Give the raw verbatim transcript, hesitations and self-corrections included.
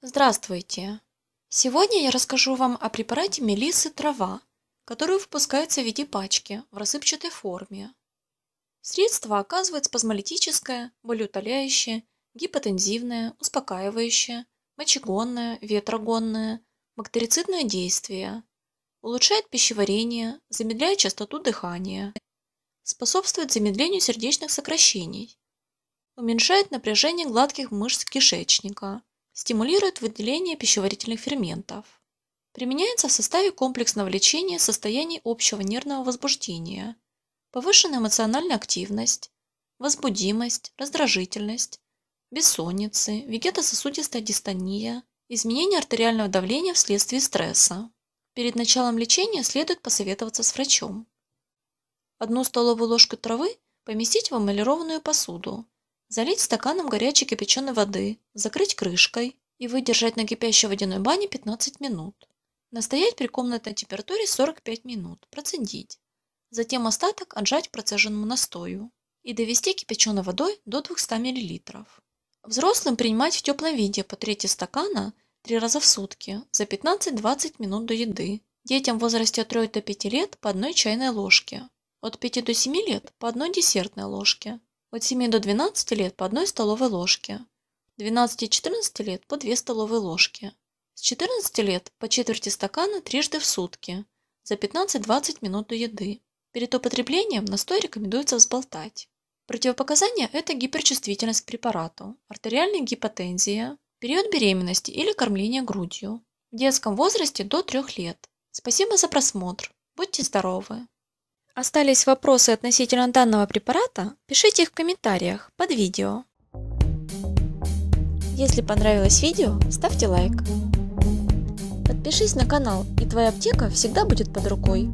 Здравствуйте! Сегодня я расскажу вам о препарате мелиссы трава, который выпускается в виде пачки в рассыпчатой форме. Средство оказывает спазмолитическое, болеутоляющее, гипотензивное, успокаивающее, мочегонное, ветрогонное, бактерицидное действие, улучшает пищеварение, замедляет частоту дыхания, способствует замедлению сердечных сокращений, уменьшает напряжение гладких мышц кишечника, стимулирует выделение пищеварительных ферментов. Применяется в составе комплексного лечения состояний общего нервного возбуждения, повышенная эмоциональная активность, возбудимость, раздражительность, бессонницы, вегетососудистая дистония, изменение артериального давления вследствие стресса. Перед началом лечения следует посоветоваться с врачом. Одну столовую ложку травы поместить в эмалированную посуду, залить стаканом горячей кипяченой воды, закрыть крышкой и выдержать на кипящей водяной бане пятнадцать минут. Настоять при комнатной температуре сорок пять минут, процедить. Затем остаток отжать к процеженному настою и довести кипяченой водой до двухсот миллилитров. Взрослым принимать в теплом виде по трети стакана три раза в сутки за пятнадцать-двадцать минут до еды. Детям в возрасте от трёх до пяти лет по одной чайной ложке, от пяти до семи лет по одной десертной ложке, от семи до двенадцати лет по одной столовой ложке, двенадцати-четырнадцати лет по две столовые ложки, с четырнадцати лет по четверти стакана трижды в сутки за пятнадцать-двадцать минут до еды. Перед употреблением настой рекомендуется взболтать. Противопоказания – это гиперчувствительность к препарату, артериальная гипотензия, период беременности или кормление грудью. В детском возрасте до трёх лет. Спасибо за просмотр. Будьте здоровы! Остались вопросы относительно данного препарата? Пишите их в комментариях под видео. Если понравилось видео, ставьте лайк. Подпишись на канал, и твоя аптека всегда будет под рукой.